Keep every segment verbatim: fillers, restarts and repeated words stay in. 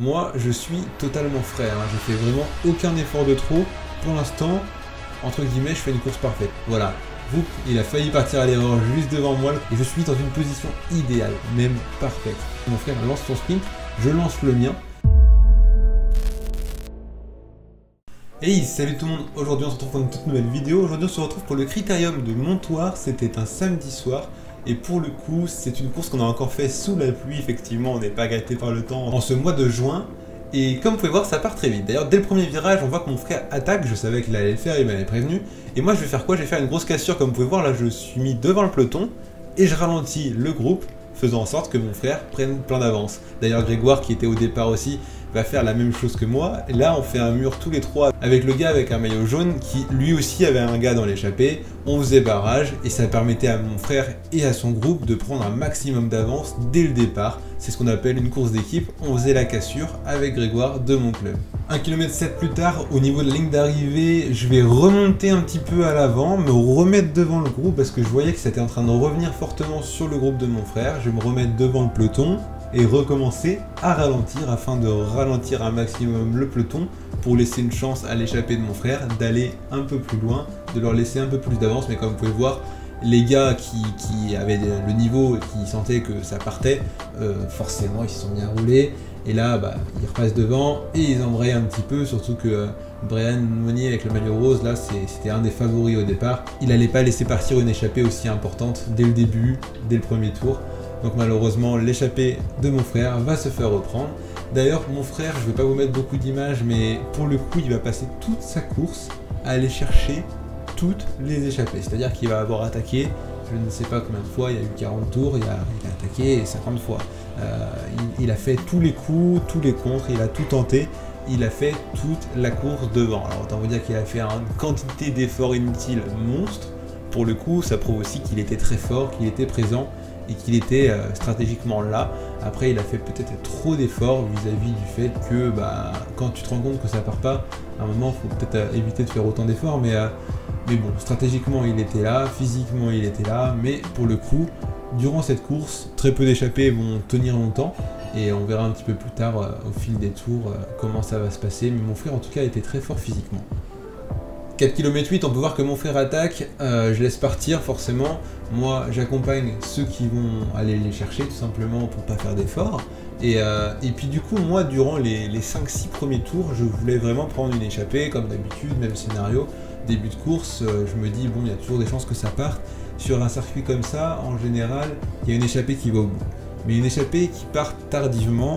moi je suis totalement frais, hein. Je fais vraiment aucun effort de trop. Pour l'instant, entre guillemets, je fais une course parfaite. Voilà, Oups, il a failli partir à l'erreur juste devant moi et je suis dans une position idéale, même parfaite. Mon frère lance son sprint, je lance le mien. Hey, salut tout le monde, aujourd'hui on se retrouve pour une toute nouvelle vidéo. Aujourd'hui on se retrouve pour le critérium de Montoir, c'était un samedi soir. Et pour le coup, c'est une course qu'on a encore fait sous la pluie, effectivement, on n'est pas gâté par le temps en ce mois de juin. Et comme vous pouvez voir, ça part très vite. D'ailleurs, dès le premier virage, on voit que mon frère attaque, je savais qu'il allait le faire, il m'avait prévenu. Et moi, je vais faire quoi? Je vais faire une grosse cassure, comme vous pouvez voir, là, je suis mis devant le peloton, et je ralentis le groupe, faisant en sorte que mon frère prenne plein d'avance. D'ailleurs, Grégoire, qui était au départ aussi, va faire la même chose que moi. Et là, on fait un mur tous les trois avec le gars avec un maillot jaune qui lui aussi avait un gars dans l'échappée. On faisait barrage et ça permettait à mon frère et à son groupe de prendre un maximum d'avance dès le départ. C'est ce qu'on appelle une course d'équipe. On faisait la cassure avec Grégoire de mon club. un kilomètre sept plus tard, au niveau de la ligne d'arrivée, je vais remonter un petit peu à l'avant, me remettre devant le groupe parce que je voyais que c'était en train de revenir fortement sur le groupe de mon frère. Je vais me remettre devant le peloton et recommencer à ralentir afin de ralentir un maximum le peloton pour laisser une chance à l'échappée de mon frère d'aller un peu plus loin, de leur laisser un peu plus d'avance. Mais comme vous pouvez voir, les gars qui, qui avaient le niveau et qui sentaient que ça partait, euh, forcément ils se sont bien roulés. Et là, bah, ils repassent devant et ils embrayent un petit peu, surtout que euh, Brian Monnier avec le maillot rose, là, c'était un des favoris au départ. Il n'allait pas laisser partir une échappée aussi importante dès le début, dès le premier tour. Donc malheureusement, l'échappée de mon frère va se faire reprendre. D'ailleurs, mon frère, je ne vais pas vous mettre beaucoup d'images, mais pour le coup, il va passer toute sa course à aller chercher toutes les échappées. C'est-à-dire qu'il va avoir attaqué, je ne sais pas combien de fois, il y a eu quarante tours, il a, il a attaqué cinquante fois. Euh, il, il a fait tous les coups, tous les contres, il a tout tenté. Il a fait toute la course devant. Alors autant vous dire qu'il a fait une quantité d'efforts inutiles monstre. Pour le coup, ça prouve aussi qu'il était très fort, qu'il était présent et qu'il était euh, stratégiquement là. Après, il a fait peut-être trop d'efforts vis-à-vis du fait que bah, quand tu te rends compte que ça part pas, à un moment, il faut peut-être euh, éviter de faire autant d'efforts. Mais, euh, mais bon, stratégiquement, il était là, physiquement, il était là. Mais pour le coup, durant cette course, très peu d'échappées vont tenir longtemps. Et on verra un petit peu plus tard, euh, au fil des tours, euh, comment ça va se passer. Mais mon frère, en tout cas, était très fort physiquement. quatre virgule huit kilomètres, on peut voir que mon frère attaque, euh, je laisse partir forcément, moi j'accompagne ceux qui vont aller les chercher tout simplement pour pas faire d'efforts. Et, euh, et puis du coup moi durant les, les cinq six premiers tours je voulais vraiment prendre une échappée comme d'habitude, même scénario, début de course, euh, je me dis bon il y a toujours des chances que ça parte. Sur un circuit comme ça, en général, il y a une échappée qui va au bout, mais une échappée qui part tardivement.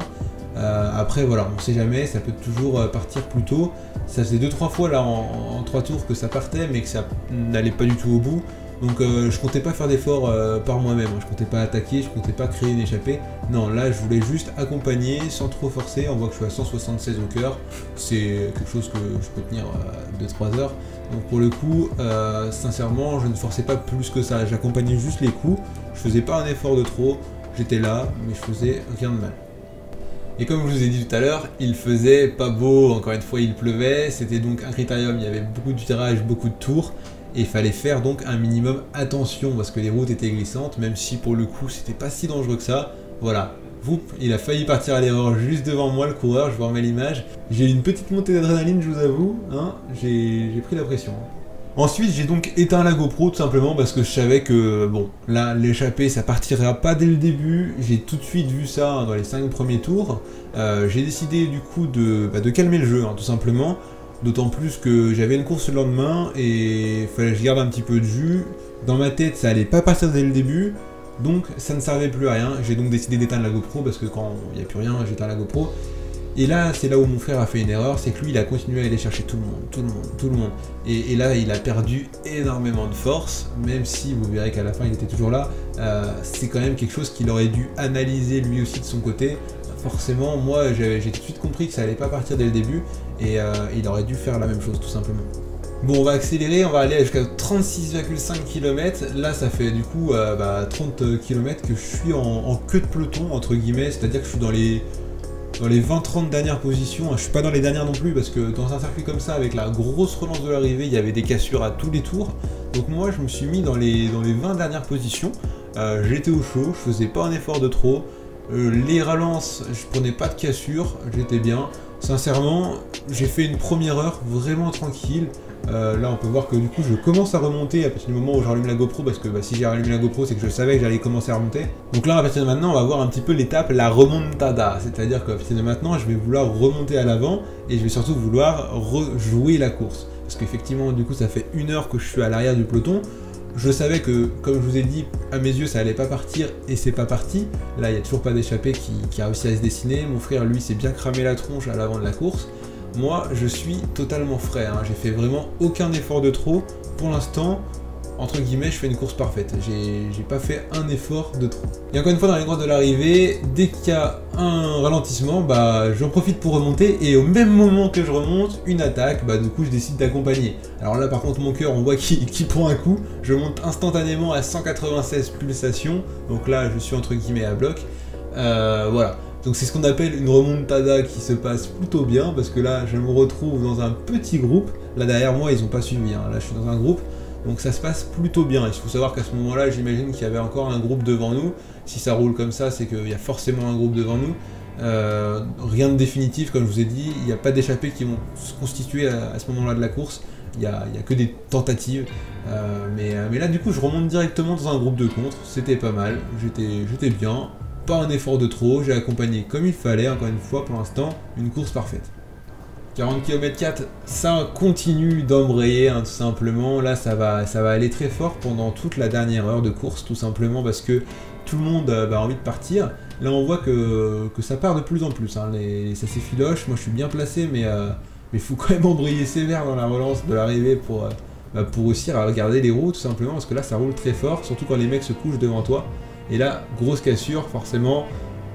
Euh, après voilà, on sait jamais, ça peut toujours partir plus tôt. Ça faisait deux trois fois là en, en trois tours que ça partait mais que ça n'allait pas du tout au bout. Donc euh, je comptais pas faire d'efforts euh, par moi-même, hein. Je comptais pas attaquer, je comptais pas créer une échappée. Non, là je voulais juste accompagner sans trop forcer. On voit que je suis à cent soixante-seize au cœur, c'est quelque chose que je peux tenir euh, deux trois heures. Donc pour le coup, euh, sincèrement, je ne forçais pas plus que ça, j'accompagnais juste les coups. Je faisais pas un effort de trop, j'étais là mais je faisais rien de mal. Et comme je vous ai dit tout à l'heure, il faisait pas beau, encore une fois il pleuvait, c'était donc un critérium, il y avait beaucoup de virages, beaucoup de tours, et il fallait faire donc un minimum attention parce que les routes étaient glissantes, même si pour le coup c'était pas si dangereux que ça. Voilà, Oups, il a failli partir à l'erreur juste devant moi le coureur, je vous remets l'image. J'ai eu une petite montée d'adrénaline, je vous avoue, hein, j'ai pris la pression. Ensuite, j'ai donc éteint la GoPro tout simplement parce que je savais que, bon, là, l'échappée, ça partira pas dès le début. J'ai tout de suite vu ça hein, dans les cinq premiers tours. Euh, j'ai décidé du coup de, bah, de calmer le jeu, hein, tout simplement. D'autant plus que j'avais une course le lendemain et fallait que je garde un petit peu de jus. Dans ma tête, ça allait pas partir dès le début. Donc, ça ne servait plus à rien. J'ai donc décidé d'éteindre la GoPro parce que quand il n'y a plus rien, j'éteins la GoPro. Et là, c'est là où mon frère a fait une erreur, c'est que lui, il a continué à aller chercher tout le monde, tout le monde, tout le monde. Et, et là, il a perdu énormément de force, même si vous verrez qu'à la fin, il était toujours là. Euh, c'est quand même quelque chose qu'il aurait dû analyser lui aussi de son côté. Forcément, moi, j'ai tout de suite compris que ça n'allait pas partir dès le début, et euh, il aurait dû faire la même chose, tout simplement. Bon, on va accélérer, on va aller jusqu'à trente-six virgule cinq kilomètres. Là, ça fait du coup euh, bah, trente kilomètres que je suis en, en queue de peloton, entre guillemets, c'est-à-dire que je suis dans les... dans les vingt trente dernières positions, je suis pas dans les dernières non plus parce que dans un circuit comme ça avec la grosse relance de l'arrivée il y avait des cassures à tous les tours. Donc moi je me suis mis dans les, dans les vingt dernières positions, euh, j'étais au chaud, je faisais pas un effort de trop, Euh, les relances, je prenais pas de cassure, j'étais bien. Sincèrement, j'ai fait une première heure vraiment tranquille. Euh, là on peut voir que du coup je commence à remonter à partir du moment où j'allume la GoPro, parce que bah, si j'ai allumé la GoPro c'est que je savais que j'allais commencer à remonter. Donc là à partir de maintenant on va voir un petit peu l'étape, la remontada, c'est-à-dire qu'à partir de maintenant je vais vouloir remonter à l'avant et je vais surtout vouloir rejouer la course. Parce qu'effectivement du coup ça fait une heure que je suis à l'arrière du peloton. Je savais que, comme je vous ai dit, à mes yeux ça allait pas partir et c'est pas parti. Là il n'y a toujours pas d'échappée qui, qui a réussi à se dessiner. Mon frère lui s'est bien cramé la tronche à l'avant de la course. Moi, je suis totalement frais, hein. J'ai fait vraiment aucun effort de trop. Pour l'instant, entre guillemets, je fais une course parfaite. J'ai pas fait un effort de trop. Et encore une fois, dans les grandes de l'arrivée, dès qu'il y a un ralentissement, bah, j'en profite pour remonter. Et au même moment que je remonte, une attaque, bah, du coup, je décide d'accompagner. Alors là, par contre, mon cœur, on voit qu'il qu'il prend un coup. Je monte instantanément à cent quatre-vingt-seize pulsations. Donc là, je suis entre guillemets à bloc. Euh, voilà. Donc c'est ce qu'on appelle une remontada qui se passe plutôt bien, parce que là je me retrouve dans un petit groupe. Là derrière moi ils n'ont pas suivi, hein. Là je suis dans un groupe, donc ça se passe plutôt bien. Il faut savoir qu'à ce moment là j'imagine qu'il y avait encore un groupe devant nous. Si ça roule comme ça c'est qu'il y a forcément un groupe devant nous. Euh, rien de définitif comme je vous ai dit, il n'y a pas d'échappées qui vont se constituer à, à ce moment là de la course. Il n'y a, a que des tentatives, euh, mais, mais là du coup je remonte directement dans un groupe de contre. C'était pas mal, j'étais bien. Pas un effort de trop, j'ai accompagné comme il fallait, encore une fois pour l'instant, une course parfaite. quarante kilomètres quatre, ça continue d'embrayer, hein, tout simplement. Là ça va, ça va aller très fort pendant toute la dernière heure de course, tout simplement parce que tout le monde bah, a envie de partir. Là on voit que, que ça part de plus en plus, hein, les, ça s'effiloche. Moi je suis bien placé, mais euh, il faut quand même embrayer sévère dans la relance de l'arrivée pour, euh, bah, pour réussir à regarder les roues, tout simplement, parce que là ça roule très fort, surtout quand les mecs se couchent devant toi. Et là, grosse cassure, forcément,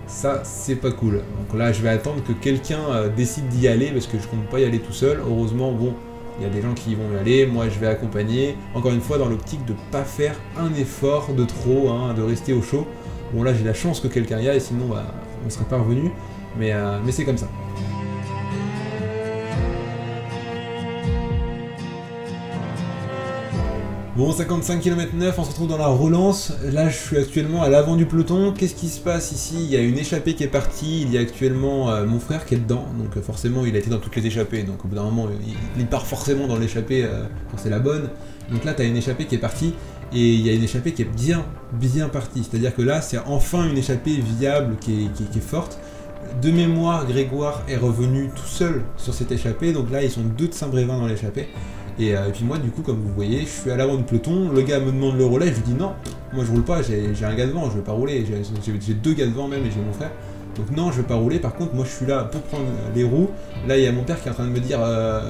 ça c'est pas cool. Donc là, je vais attendre que quelqu'un euh, décide d'y aller, parce que je compte pas y aller tout seul. Heureusement, bon, il y a des gens qui y vont y aller, moi je vais accompagner. Encore une fois, dans l'optique de pas faire un effort de trop, hein, de rester au chaud. Bon là, j'ai la chance que quelqu'un y aille, sinon bah, on ne serait pas revenu, mais, euh, mais c'est comme ça. Bon, cinquante-cinq kilomètres neuf, on se retrouve dans la relance. Là, je suis actuellement à l'avant du peloton. Qu'est-ce qui se passe ici? Il y a une échappée qui est partie. Il y a actuellement euh, mon frère qui est dedans. Donc euh, forcément, il a été dans toutes les échappées. Donc au bout d'un moment, il, il part forcément dans l'échappée euh, quand c'est la bonne. Donc là, tu as une échappée qui est partie. Et il y a une échappée qui est bien, bien partie. C'est-à-dire que là, c'est enfin une échappée viable qui est, qui, qui est forte. De mémoire, Grégoire est revenu tout seul sur cette échappée. Donc là, ils sont deux de Saint-Brévin dans l'échappée. Et, euh, et puis moi du coup comme vous voyez je suis à l'avant du peloton, le gars me demande le relais, je lui dis non, moi je roule pas, j'ai un gars devant, je vais pas rouler, j'ai deux gars devant même et j'ai mon frère, donc non je vais pas rouler, par contre moi je suis là pour prendre les roues. Là il y a mon père qui est en train de me dire euh,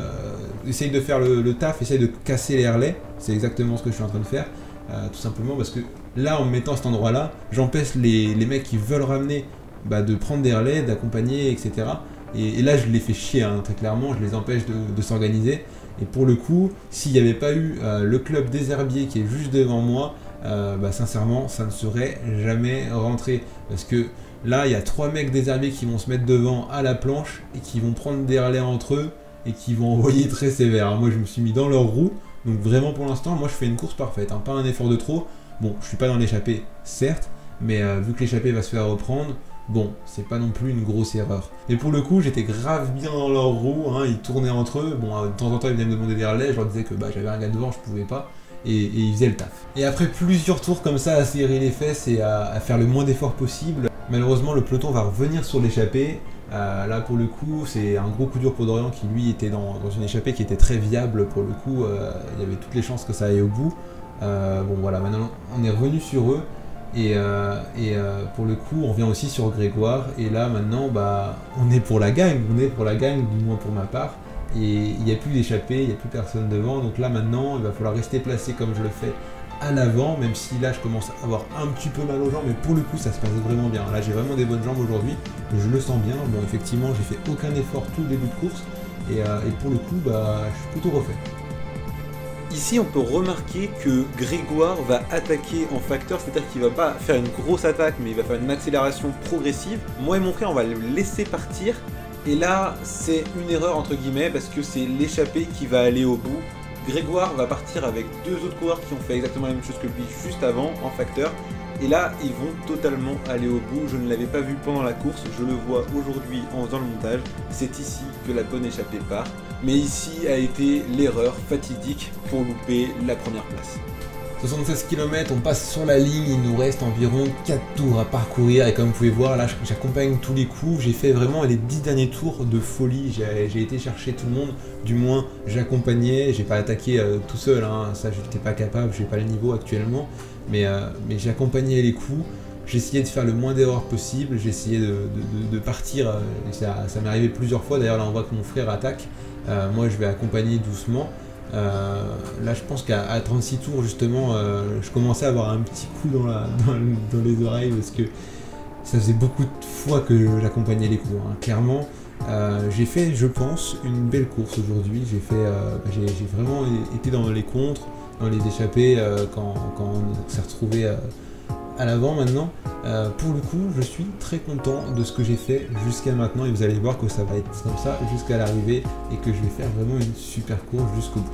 essaye de faire le, le taf, essaye de casser les relais, c'est exactement ce que je suis en train de faire, euh, tout simplement parce que là en me mettant à cet endroit là, j'empêche les, les mecs qui veulent ramener bah, de prendre des relais, d'accompagner, et cetera. Et, et là je les fais chier, hein, très clairement, je les empêche de, de s'organiser. Et pour le coup, s'il n'y avait pas eu euh, le club des herbiers qui est juste devant moi, euh, bah, sincèrement, ça ne serait jamais rentré. Parce que là, il y a trois mecs des herbiers qui vont se mettre devant à la planche et qui vont prendre des relais entre eux et qui vont envoyer très sévère. Moi, je me suis mis dans leur roue. Donc vraiment, pour l'instant, moi, je fais une course parfaite, hein, pas un effort de trop. Bon, je ne suis pas dans l'échappée, certes, mais euh, vu que l'échappée va se faire reprendre, bon, c'est pas non plus une grosse erreur. Et pour le coup, j'étais grave bien dans leur roue, hein, ils tournaient entre eux. Bon, de temps en temps, ils venaient me demander des relais, je leur disais que bah, j'avais un gars devant, je pouvais pas. Et, et ils faisaient le taf. Et après plusieurs tours comme ça à serrer les fesses et à, à faire le moins d'efforts possible, malheureusement, le peloton va revenir sur l'échappée. Euh, là, pour le coup, c'est un gros coup dur pour Dorian qui, lui, était dans, dans une échappée qui était très viable. Pour le coup, euh, il y avait toutes les chances que ça aille au bout. Euh, bon, voilà, maintenant, on est revenu sur eux. Et, euh, et euh, pour le coup, on revient aussi sur Grégoire. Et là, maintenant, bah, on est pour la gagne. On est pour la gagne, du moins pour ma part. Et il n'y a plus d'échappée, il n'y a plus personne devant. Donc là, maintenant, il va falloir rester placé comme je le fais à l'avant. Même si là, je commence à avoir un petit peu mal aux jambes. Mais pour le coup, ça se passe vraiment bien. Là, j'ai vraiment des bonnes jambes aujourd'hui. Je le sens bien. Bon, effectivement, j'ai fait aucun effort tout le début de course. Et, euh, et pour le coup, bah, je suis plutôt refait. Ici, on peut remarquer que Grégoire va attaquer en facteur, c'est-à-dire qu'il va pas faire une grosse attaque, mais il va faire une accélération progressive. Moi et mon frère, on va le laisser partir. Et là, c'est une erreur entre guillemets, parce que c'est l'échappée qui va aller au bout. Grégoire va partir avec deux autres coureurs qui ont fait exactement la même chose que lui juste avant en facteur. Et là, ils vont totalement aller au bout. Je ne l'avais pas vu pendant la course, je le vois aujourd'hui en faisant le montage. C'est ici que la bonne échappée part. Mais ici a été l'erreur fatidique pour louper la première place. soixante-seize kilomètres, on passe sur la ligne, il nous reste environ quatre tours à parcourir et comme vous pouvez voir là j'accompagne tous les coups, j'ai fait vraiment les dix derniers tours de folie, j'ai été chercher tout le monde, du moins j'accompagnais, j'ai pas attaqué euh, tout seul, hein. Ça j'étais pas capable, j'ai pas le niveau actuellement, mais, euh, mais j'accompagnais les coups, j'essayais de faire le moins d'erreurs possible, j'essayais de, de, de, de partir, euh, ça, ça m'est arrivé plusieurs fois, d'ailleurs là on voit que mon frère attaque, euh, moi je vais accompagner doucement. Euh, là je pense qu'à trente-six tours justement euh, je commençais à avoir un petit coup dans, la, dans, dans les oreilles parce que ça faisait beaucoup de fois que j'accompagnais les cours, hein. Clairement euh, j'ai fait je pense une belle course aujourd'hui, j'ai fait, euh, j'ai, j'ai vraiment été dans les contres, dans les échappées euh, quand, quand on s'est retrouvé euh, à l'avant maintenant. Euh, pour le coup je suis très content de ce que j'ai fait jusqu'à maintenant et vous allez voir que ça va être comme ça jusqu'à l'arrivée et que je vais faire vraiment une super course jusqu'au bout.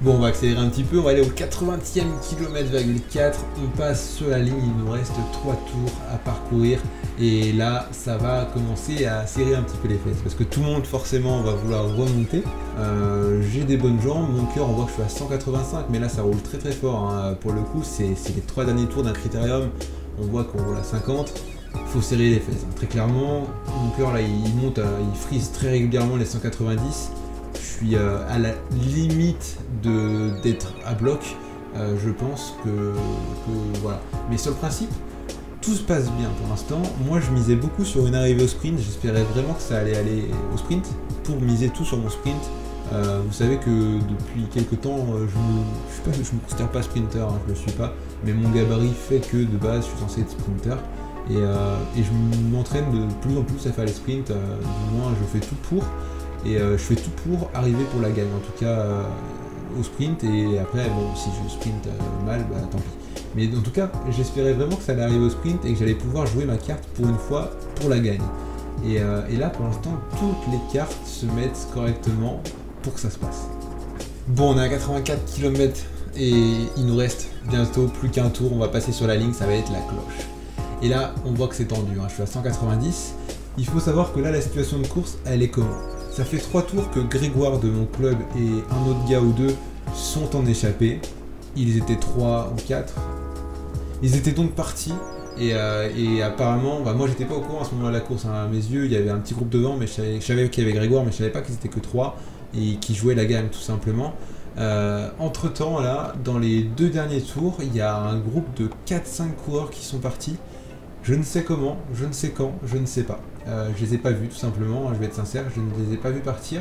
Bon, on va accélérer un petit peu, on va aller au quatre-vingtième kilomètre quatre, on passe sur la ligne, il nous reste trois tours à parcourir et là ça va commencer à serrer un petit peu les fesses parce que tout le monde forcément va vouloir remonter. Euh, j'ai des bonnes jambes, mon cœur on voit que je suis à cent quatre-vingt-cinq mais là ça roule très très fort, hein. Pour le coup c'est les trois derniers tours d'un critérium, on voit qu'on roule à cinquante. Faut serrer les fesses, hein. Très clairement, mon cœur là il monte, à, il frise très régulièrement les cent quatre-vingt-dix. Je suis euh, à la limite d'être à bloc, euh, je pense que, que voilà. Mais sur le principe, tout se passe bien pour l'instant. Moi, je misais beaucoup sur une arrivée au sprint. J'espérais vraiment que ça allait aller au sprint pour miser tout sur mon sprint. Euh, vous savez que depuis quelques temps, je ne je je me considère pas sprinter, hein, je ne le suis pas. Mais mon gabarit fait que de base, je suis censé être sprinter. Et, euh, et je m'entraîne de plus en plus à faire les sprints. Euh, du moins, je fais tout pour. Et euh, je fais tout pour arriver pour la gagne, en tout cas euh, au sprint, et après bon si je sprint euh, mal, bah tant pis. Mais en tout cas j'espérais vraiment que ça allait arriver au sprint et que j'allais pouvoir jouer ma carte pour une fois pour la gagne. Et, euh, et là pour l'instant toutes les cartes se mettent correctement pour que ça se passe. Bon, on est à quatre-vingt-quatre kilomètres et il nous reste bientôt plus qu'un tour, on va passer sur la ligne, ça va être la cloche. Et là on voit que c'est tendu, hein. Je suis à cent quatre-vingt-dix. Il faut savoir que là la situation de course elle est comment? Ça fait trois tours que Grégoire de mon club et un autre gars ou deux sont en échappée. Ils étaient trois ou quatre. Ils étaient donc partis et, euh, et apparemment, bah moi j'étais pas au courant à ce moment là de la course, hein. À mes yeux il y avait un petit groupe devant mais je savais, savais qu'il y avait Grégoire mais je savais pas qu'ils étaient que trois et qu'ils jouaient la gagne tout simplement. Euh, entre temps là, dans les deux derniers tours, il y a un groupe de quatre cinq coureurs qui sont partis. Je ne sais comment, je ne sais quand, je ne sais pas. Euh, je les ai pas vus tout simplement, je vais être sincère, je ne les ai pas vus partir.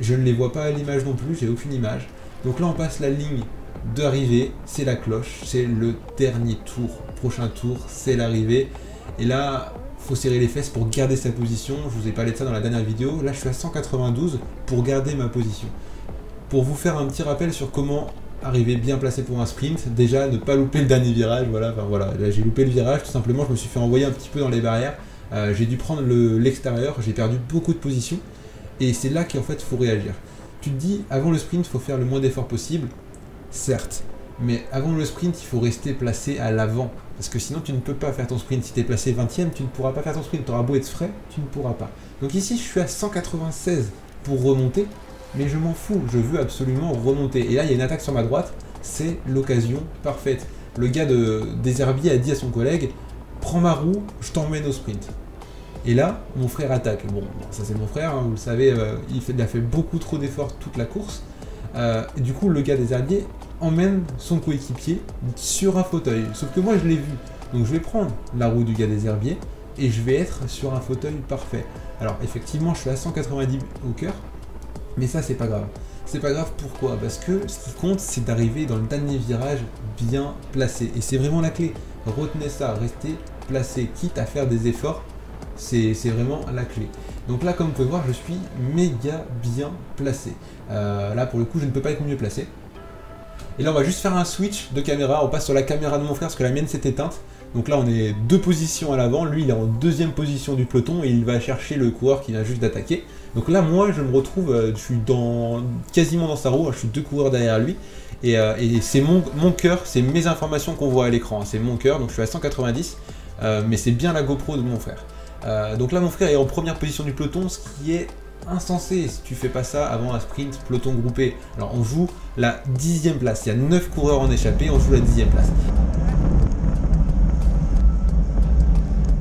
Je ne les vois pas à l'image non plus, j'ai aucune image. Donc là on passe la ligne d'arrivée, c'est la cloche, c'est le dernier tour. Prochain tour, c'est l'arrivée. Et là, faut serrer les fesses pour garder sa position. Je vous ai parlé de ça dans la dernière vidéo. Là je suis à cent quatre-vingt-douze pour garder ma position. Pour vous faire un petit rappel sur comment arriver bien placé pour un sprint, déjà ne pas louper le dernier virage, voilà, enfin voilà, j'ai loupé le virage, tout simplement je me suis fait envoyer un petit peu dans les barrières, euh, j'ai dû prendre l'extérieur, le, j'ai perdu beaucoup de positions, et c'est là qu'en fait faut réagir. Tu te dis, avant le sprint il faut faire le moins d'efforts possible, certes, mais avant le sprint il faut rester placé à l'avant, parce que sinon tu ne peux pas faire ton sprint, si tu es placé vingtième, tu ne pourras pas faire ton sprint, tu auras beau être frais, tu ne pourras pas. Donc ici je suis à cent quatre-vingt-seize pour remonter, mais je m'en fous, je veux absolument remonter. Et là, il y a une attaque sur ma droite, c'est l'occasion parfaite. Le gars de, des herbiers a dit à son collègue, prends ma roue, je t'emmène au sprint. Et là, mon frère attaque. Bon, ça c'est mon frère, hein, vous le savez, euh, il, fait, il a fait beaucoup trop d'efforts toute la course. Euh, et du coup, le gars des herbiers emmène son coéquipier sur un fauteuil. Sauf que moi, je l'ai vu. Donc je vais prendre la roue du gars des herbiers et je vais être sur un fauteuil parfait. Alors effectivement, je suis à cent quatre-vingt-dix au cœur. Mais ça c'est pas grave, c'est pas grave pourquoi? Parce que ce qui compte c'est d'arriver dans le dernier virage bien placé et c'est vraiment la clé, retenez ça, restez placé, quitte à faire des efforts, c'est vraiment la clé. Donc là comme vous pouvez voir je suis méga bien placé, euh, là pour le coup je ne peux pas être mieux placé. Et là on va juste faire un switch de caméra, on passe sur la caméra de mon frère parce que la mienne s'est éteinte. Donc là on est deux positions à l'avant, lui il est en deuxième position du peloton et il va chercher le coureur qu'il a juste d'attaquer. Donc là moi je me retrouve, je suis dans, quasiment dans sa roue, je suis deux coureurs derrière lui. Et, euh, et c'est mon, mon cœur, c'est mes informations qu'on voit à l'écran, c'est mon cœur, donc je suis à cent quatre-vingt-dix, euh, mais c'est bien la GoPro de mon frère. Euh, donc là mon frère est en première position du peloton, ce qui est insensé si tu fais pas ça avant un sprint peloton groupé. Alors on joue la dixième place, il y a neuf coureurs en échappée, on joue la dixième place.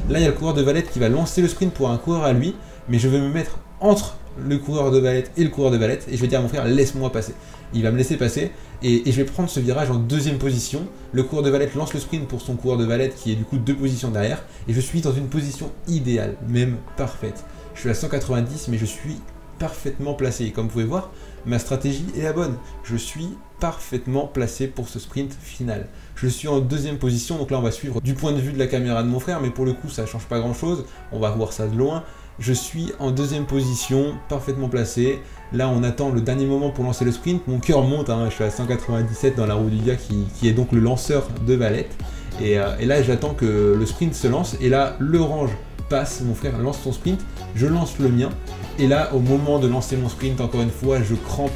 Là il y a le coureur de Valette qui va lancer le sprint pour un coureur à lui, mais je vais me mettre entre le coureur de Valette et le coureur de Valette et je vais dire à mon frère laisse-moi passer. Il va me laisser passer et, et je vais prendre ce virage en deuxième position. Le coureur de Valette lance le sprint pour son coureur de Valette qui est du coup deux positions derrière et je suis dans une position idéale, même parfaite. Je suis à cent quatre-vingt-dix mais je suis parfaitement placé. Comme vous pouvez voir, ma stratégie est la bonne. Je suis parfaitement placé pour ce sprint final. Je suis en deuxième position, donc là on va suivre du point de vue de la caméra de mon frère, mais pour le coup ça change pas grand chose, on va voir ça de loin. Je suis en deuxième position, parfaitement placé. Là, on attend le dernier moment pour lancer le sprint. Mon cœur monte, hein, je suis à cent quatre-vingt-dix-sept dans la roue du gars qui, qui est donc le lanceur de Valette. Et, euh, et là, j'attends que le sprint se lance. Et là, l'orange passe, mon frère lance son sprint, je lance le mien. Et là, au moment de lancer mon sprint, encore une fois, je crampe.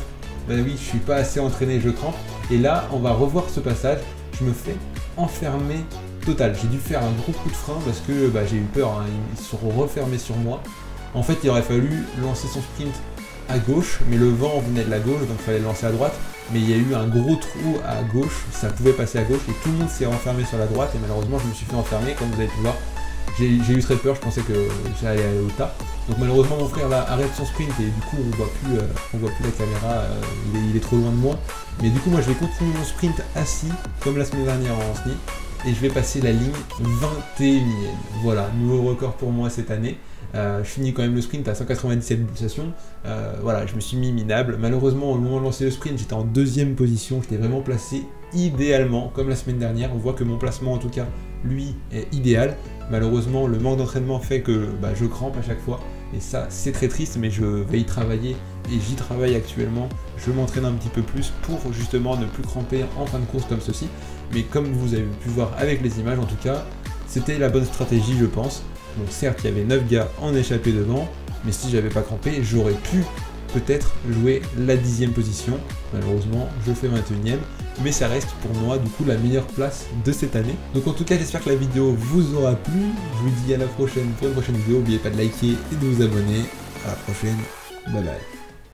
Ben oui, je suis pas assez entraîné, je crampe. Et là, on va revoir ce passage. Je me fais enfermer. Total, j'ai dû faire un gros coup de frein parce que bah, j'ai eu peur, hein. Ils se sont refermés sur moi. En fait, il aurait fallu lancer son sprint à gauche, mais le vent venait de la gauche, donc il fallait le lancer à droite. Mais il y a eu un gros trou à gauche, ça pouvait passer à gauche et tout le monde s'est renfermé sur la droite. Et malheureusement, je me suis fait enfermer, comme vous avez pu voir. J'ai eu très peur, je pensais que j'allais aller au tas. Donc malheureusement, mon frère là, arrête son sprint et du coup, on voit plus, euh, on voit plus la caméra, euh, il, est, il est trop loin de moi. Mais du coup, moi, je vais continuer mon sprint assis, comme la semaine dernière en S N I. Et je vais passer la ligne vingt et unième. Voilà, nouveau record pour moi cette année. Euh, je finis quand même le sprint à cent quatre-vingt-dix-sept pulsations. Euh, voilà, je me suis mis minable. Malheureusement, au moment de lancer le sprint, j'étais en deuxième position. J'étais vraiment placé idéalement, comme la semaine dernière. On voit que mon placement, en tout cas, lui, est idéal. Malheureusement, le manque d'entraînement fait que bah, je crampe à chaque fois. Et ça, c'est très triste, mais je vais y travailler. Et j'y travaille actuellement, je m'entraîne un petit peu plus pour justement ne plus cramper en fin de course comme ceci. Mais comme vous avez pu voir avec les images, en tout cas, c'était la bonne stratégie je pense. Bon, certes il y avait neuf gars en échappé devant, mais si j'avais pas crampé, j'aurais pu peut-être jouer la dixième position. Malheureusement, je fais vingt et unième, mais ça reste pour moi du coup la meilleure place de cette année. Donc en tout cas, j'espère que la vidéo vous aura plu. Je vous dis à la prochaine pour une prochaine vidéo. N'oubliez pas de liker et de vous abonner. À la prochaine, bye bye.